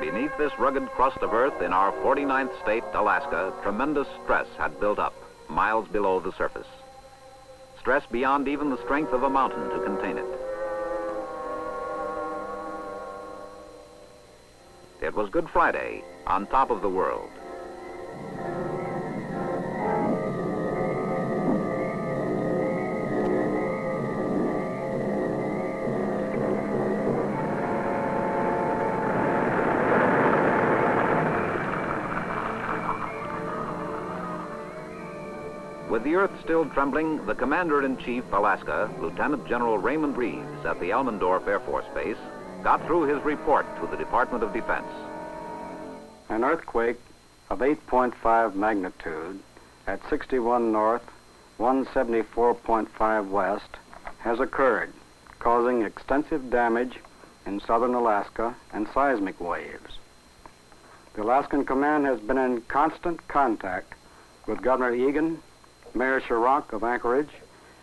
Beneath this rugged crust of earth in our 49th state, Alaska, tremendous stress had built up, miles below the surface. Stress beyond even the strength of a mountain to contain it. It was Good Friday, on top of the world. With the earth still trembling, the Commander-in-Chief, Alaska, Lieutenant General Raymond Reeves at the Elmendorf Air Force Base, got through his report to the Department of Defense. An earthquake of 8.5 magnitude at 61 north, 174.5 west has occurred, causing extensive damage in southern Alaska and seismic waves. The Alaskan Command has been in constant contact with Governor Egan, Mayor Sherrock of Anchorage,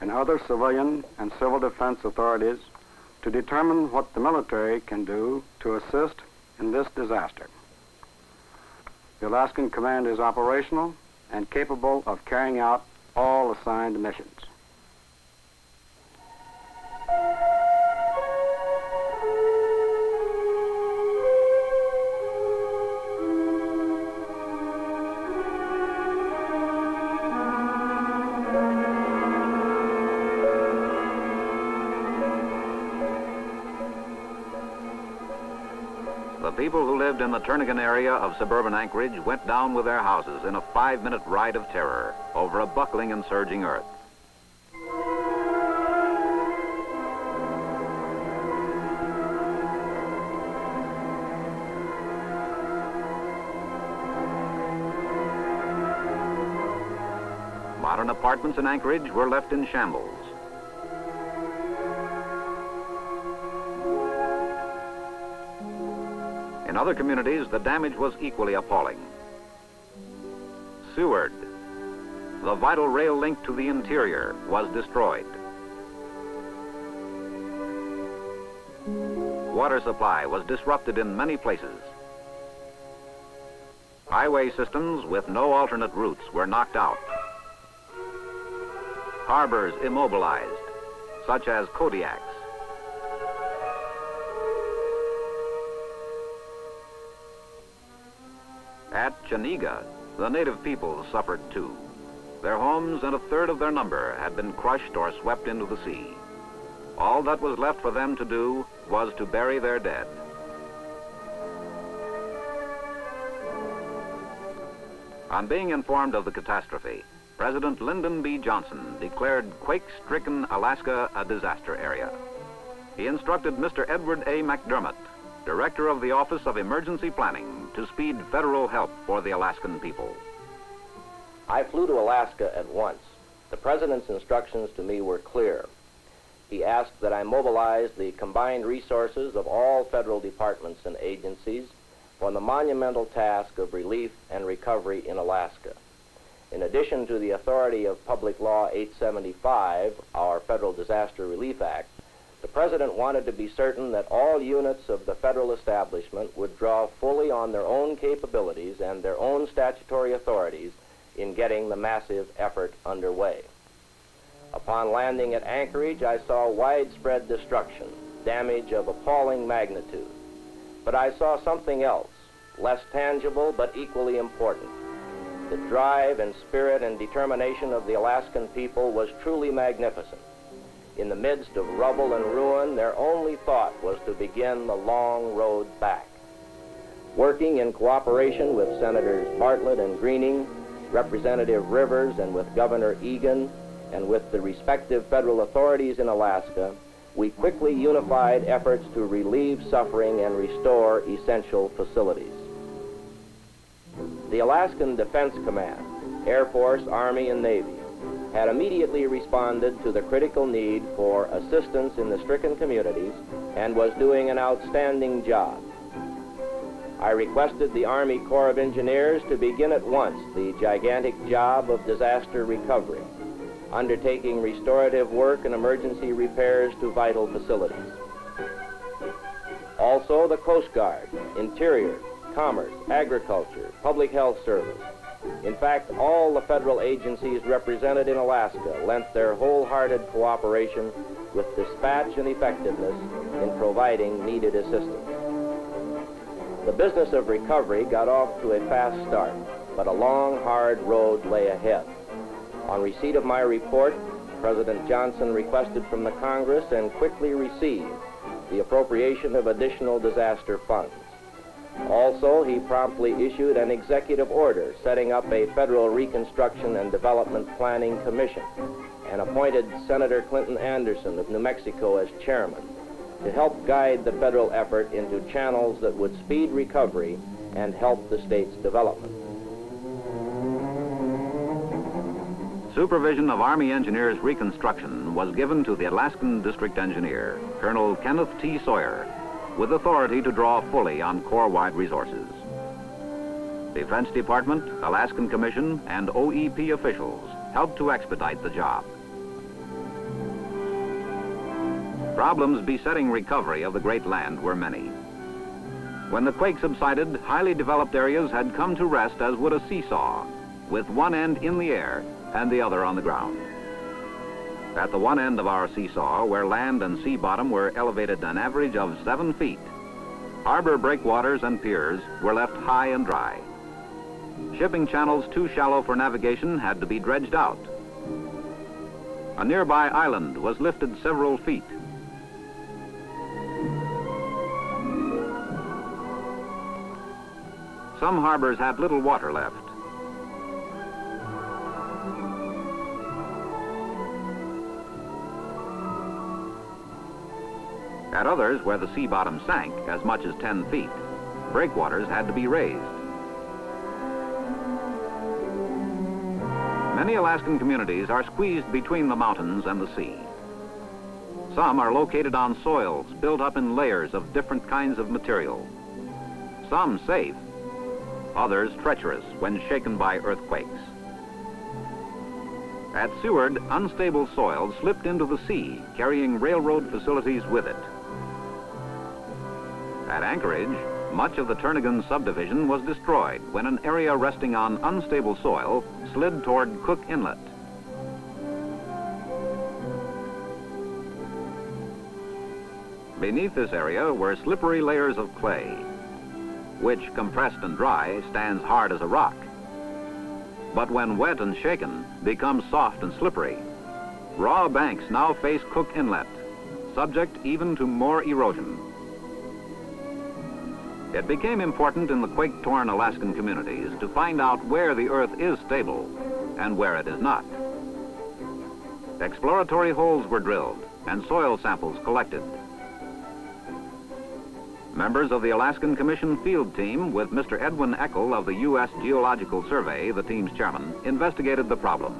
and other civilian and civil defense authorities to determine what the military can do to assist in this disaster. The Alaskan Command is operational and capable of carrying out all assigned missions. People who lived in the Turnagain area of suburban Anchorage went down with their houses in a 5-minute ride of terror over a buckling and surging earth. Modern apartments in Anchorage were left in shambles. In other communities, the damage was equally appalling. Seward, the vital rail link to the interior, was destroyed. Water supply was disrupted in many places. Highway systems with no alternate routes were knocked out. Harbors immobilized, such as Kodiak. At Chenega, the native people suffered too. Their homes and a third of their number had been crushed or swept into the sea. All that was left for them to do was to bury their dead. On being informed of the catastrophe, President Lyndon B. Johnson declared quake-stricken Alaska a disaster area. He instructed Mr. Edward A. McDermott, Director of the Office of Emergency Planning, to speed federal help for the Alaskan people. I flew to Alaska at once. The President's instructions to me were clear. He asked that I mobilize the combined resources of all federal departments and agencies for the monumental task of relief and recovery in Alaska. In addition to the authority of Public Law 875, our Federal Disaster Relief Act, the President wanted to be certain that all units of the federal establishment would draw fully on their own capabilities and their own statutory authorities in getting the massive effort underway. Upon landing at Anchorage, I saw widespread destruction, damage of appalling magnitude. But I saw something else, less tangible but equally important. The drive and spirit and determination of the Alaskan people was truly magnificent. In the midst of rubble and ruin, their only thought was to begin the long road back. Working in cooperation with Senators Bartlett and Greening, Representative Rivers, and with Governor Egan, and with the respective federal authorities in Alaska, we quickly unified efforts to relieve suffering and restore essential facilities. The Alaskan Defense Command, Air Force, Army, and Navy, had immediately responded to the critical need for assistance in the stricken communities and was doing an outstanding job. I requested the Army Corps of Engineers to begin at once the gigantic job of disaster recovery, undertaking restorative work and emergency repairs to vital facilities. Also the Coast Guard, Interior, Commerce, Agriculture, Public Health Service. In fact, all the federal agencies represented in Alaska lent their wholehearted cooperation with dispatch and effectiveness in providing needed assistance. The business of recovery got off to a fast start, but a long, hard road lay ahead. On receipt of my report, President Johnson requested from the Congress and quickly received the appropriation of additional disaster funds. Also, he promptly issued an executive order setting up a Federal Reconstruction and Development Planning Commission and appointed Senator Clinton Anderson of New Mexico as chairman to help guide the federal effort into channels that would speed recovery and help the state's development. Supervision of Army Engineers reconstruction was given to the Alaskan District Engineer, Colonel Kenneth T. Sawyer, with authority to draw fully on Corps-wide resources. Defense Department, Alaskan Commission, and OEP officials helped to expedite the job. Problems besetting recovery of the great land were many. When the quake subsided, highly developed areas had come to rest as would a seesaw, with one end in the air and the other on the ground. At the one end of our seesaw, where land and sea bottom were elevated an average of 7 feet, harbor breakwaters and piers were left high and dry. Shipping channels too shallow for navigation had to be dredged out. A nearby island was lifted several feet. Some harbors had little water left. At others, where the sea bottom sank as much as 10 feet, breakwaters had to be raised. Many Alaskan communities are squeezed between the mountains and the sea. Some are located on soils built up in layers of different kinds of material. Some safe, others treacherous when shaken by earthquakes. At Seward, unstable soil slipped into the sea, carrying railroad facilities with it. At Anchorage, much of the Turnagain subdivision was destroyed when an area resting on unstable soil slid toward Cook Inlet. Beneath this area were slippery layers of clay, which, compressed and dry, stands hard as a rock, but when wet and shaken, becomes soft and slippery. Raw banks now face Cook Inlet, subject even to more erosion. It became important in the quake-torn Alaskan communities to find out where the earth is stable and where it is not. Exploratory holes were drilled and soil samples collected. Members of the Alaskan Commission field team with Mr. Edwin Eckel of the U.S. Geological Survey, the team's chairman, investigated the problem.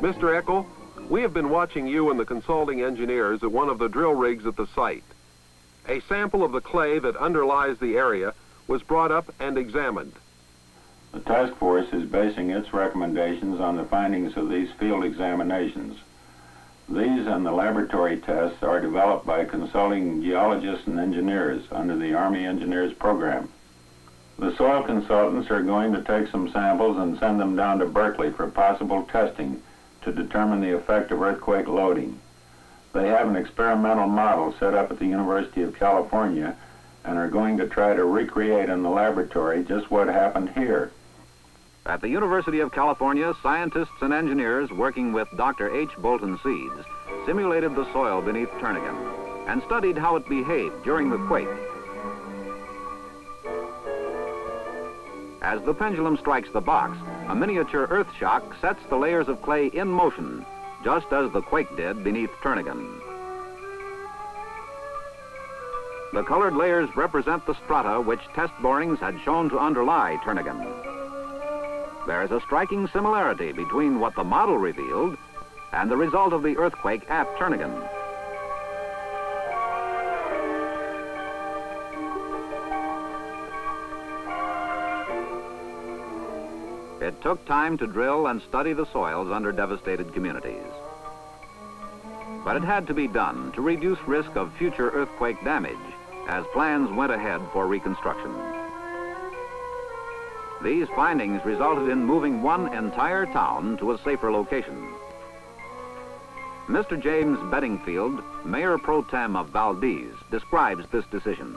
Mr. Eckel, we have been watching you and the consulting engineers at one of the drill rigs at the site. A sample of the clay that underlies the area was brought up and examined. The task force is basing its recommendations on the findings of these field examinations. These and the laboratory tests are developed by consulting geologists and engineers under the Army Engineers Program. The soil consultants are going to take some samples and send them down to Berkeley for possible testing to determine the effect of earthquake loading. They have an experimental model set up at the University of California and are going to try to recreate in the laboratory just what happened here. At the University of California, scientists and engineers working with Dr. H. Bolton Seeds simulated the soil beneath Turnagain and studied how it behaved during the quake. As the pendulum strikes the box, a miniature earth shock sets the layers of clay in motion, just as the quake did beneath Turnagain. The colored layers represent the strata which test borings had shown to underlie Turnagain. There is a striking similarity between what the model revealed and the result of the earthquake at Turnagain. It took time to drill and study the soils under devastated communities. But it had to be done to reduce risk of future earthquake damage as plans went ahead for reconstruction. These findings resulted in moving one entire town to a safer location. Mr. James Beddingfield, Mayor Pro Tem of Valdez, describes this decision.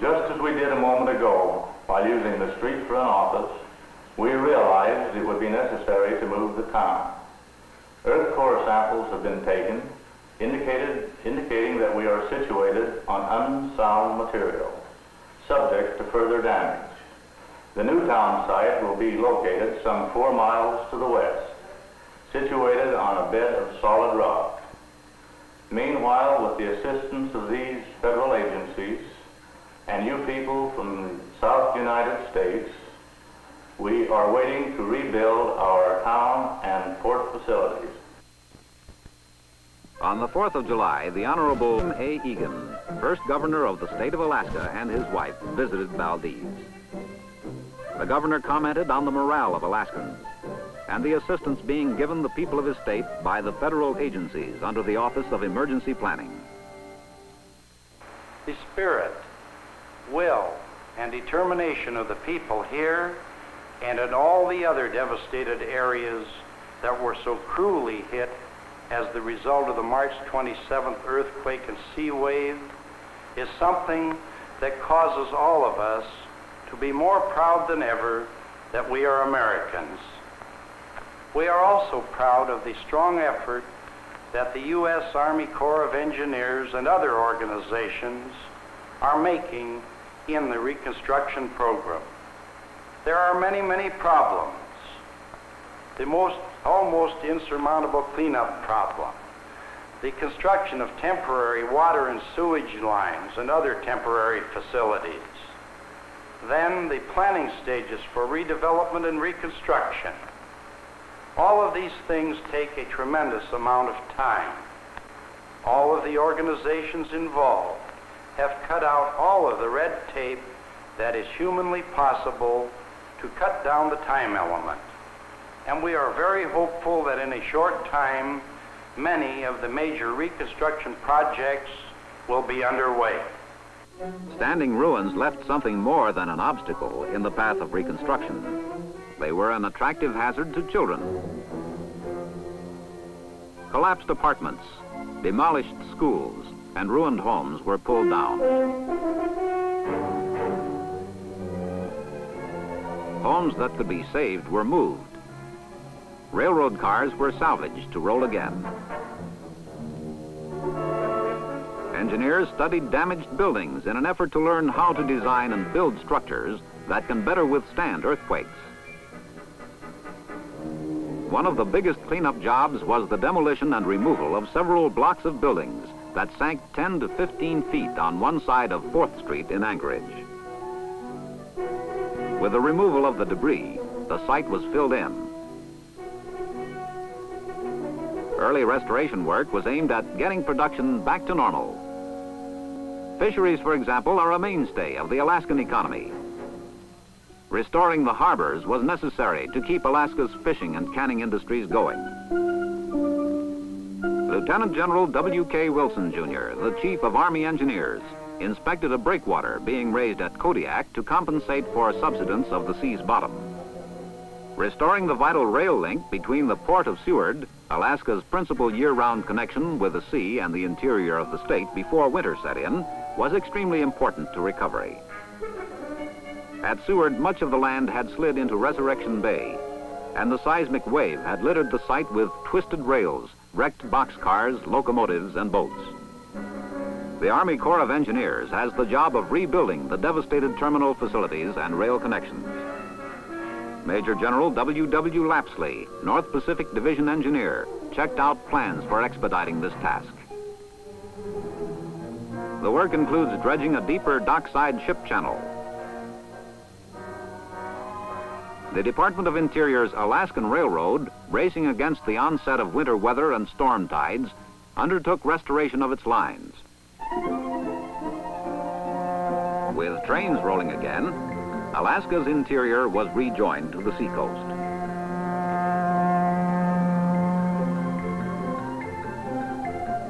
Just as we did a moment ago, by using the street for an office, we realized it would be necessary to move the town. Earth core samples have been taken, indicating that we are situated on unsound material, subject to further damage. The new town site will be located some 4 miles to the west, situated on a bed of solid rock. Meanwhile, with the assistance of these federal agencies and you people from the South United States, we are waiting to rebuild our town and port facilities. On the 4th of July, the Honorable M. A. Egan, first governor of the state of Alaska, and his wife visited Valdez. The governor commented on the morale of Alaskans and the assistance being given the people of his state by the federal agencies under the Office of Emergency Planning. The spirit, will, and determination of the people here and in all the other devastated areas that were so cruelly hit as the result of the March 27th earthquake and sea wave is something that causes all of us to be more proud than ever that we are Americans. We are also proud of the strong effort that the U.S. Army Corps of Engineers and other organizations are making in the reconstruction program. There are many, many problems. The almost insurmountable cleanup problem, the construction of temporary water and sewage lines and other temporary facilities, then the planning stages for redevelopment and reconstruction. All of these things take a tremendous amount of time. All of the organizations involved have cut out all of the red tape that is humanly possible to cut down the time element. And we are very hopeful that in a short time, many of the major reconstruction projects will be underway. Standing ruins left something more than an obstacle in the path of reconstruction. They were an attractive hazard to children. Collapsed apartments, demolished schools, and ruined homes were pulled down. Homes that could be saved were moved. Railroad cars were salvaged to roll again. Engineers studied damaged buildings in an effort to learn how to design and build structures that can better withstand earthquakes. One of the biggest cleanup jobs was the demolition and removal of several blocks of buildings that sank 10 to 15 feet on one side of 4th Street in Anchorage. With the removal of the debris, the site was filled in. Early restoration work was aimed at getting production back to normal. Fisheries, for example, are a mainstay of the Alaskan economy. Restoring the harbors was necessary to keep Alaska's fishing and canning industries going. Lieutenant General W.K. Wilson, Jr., the Chief of Army Engineers, inspected a breakwater being raised at Kodiak to compensate for subsidence of the sea's bottom. Restoring the vital rail link between the port of Seward, Alaska's principal year-round connection with the sea and the interior of the state before winter set in, was extremely important to recovery. At Seward, much of the land had slid into Resurrection Bay, and the seismic wave had littered the site with twisted rails, wrecked boxcars, locomotives, and boats. The Army Corps of Engineers has the job of rebuilding the devastated terminal facilities and rail connections. Major General W.W. Lapsley, North Pacific Division Engineer, checked out plans for expediting this task. The work includes dredging a deeper dockside ship channel. The Department of Interior's Alaskan Railroad, racing against the onset of winter weather and storm tides, undertook restoration of its lines. With trains rolling again, Alaska's interior was rejoined to the seacoast.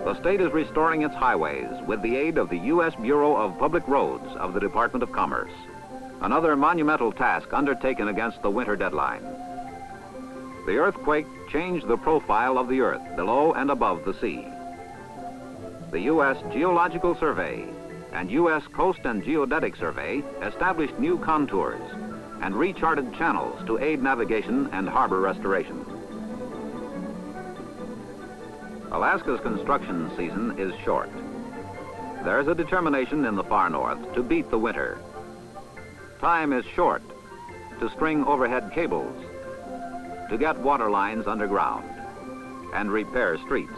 The state is restoring its highways with the aid of the U.S. Bureau of Public Roads of the Department of Commerce, another monumental task undertaken against the winter deadline. The earthquake changed the profile of the earth below and above the sea. The U.S. Geological Survey and U.S. Coast and Geodetic Survey established new contours and recharted channels to aid navigation and harbor restoration. Alaska's construction season is short. There's a determination in the far north to beat the winter. Time is short to string overhead cables, to get water lines underground, and repair streets.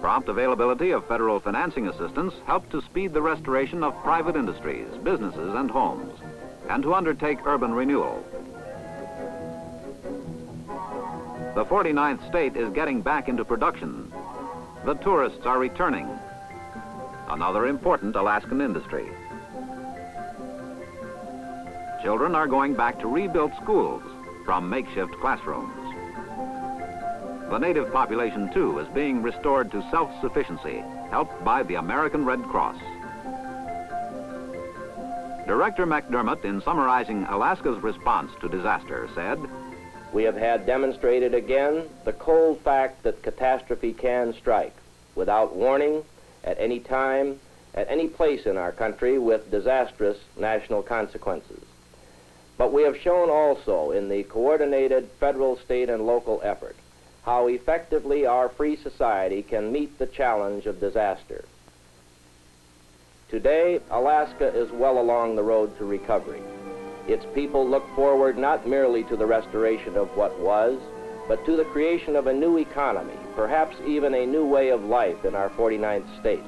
Prompt availability of federal financing assistance helped to speed the restoration of private industries, businesses, and homes, and to undertake urban renewal. The 49th state is getting back into production. The tourists are returning, another important Alaskan industry. Children are going back to rebuilt schools from makeshift classrooms. The native population, too, is being restored to self-sufficiency, helped by the American Red Cross. Director McDermott, in summarizing Alaska's response to disaster, said, "We have had demonstrated again the cold fact that catastrophe can strike without warning, at any time, at any place in our country, with disastrous national consequences. But we have shown also in the coordinated federal, state, and local effort how effectively our free society can meet the challenge of disaster. Today, Alaska is well along the road to recovery. Its people look forward not merely to the restoration of what was, but to the creation of a new economy, perhaps even a new way of life in our 49th state.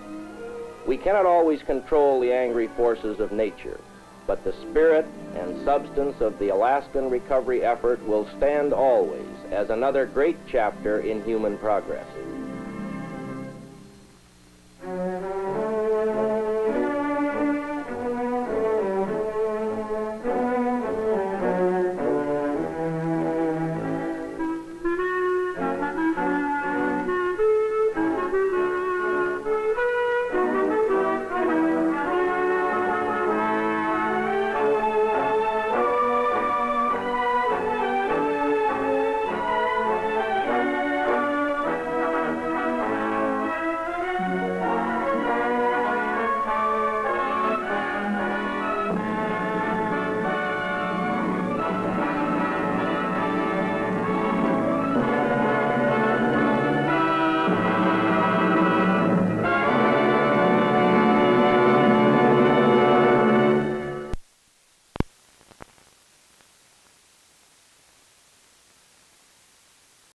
We cannot always control the angry forces of nature, but the spirit and substance of the Alaskan recovery effort will stand always as another great chapter in human progress."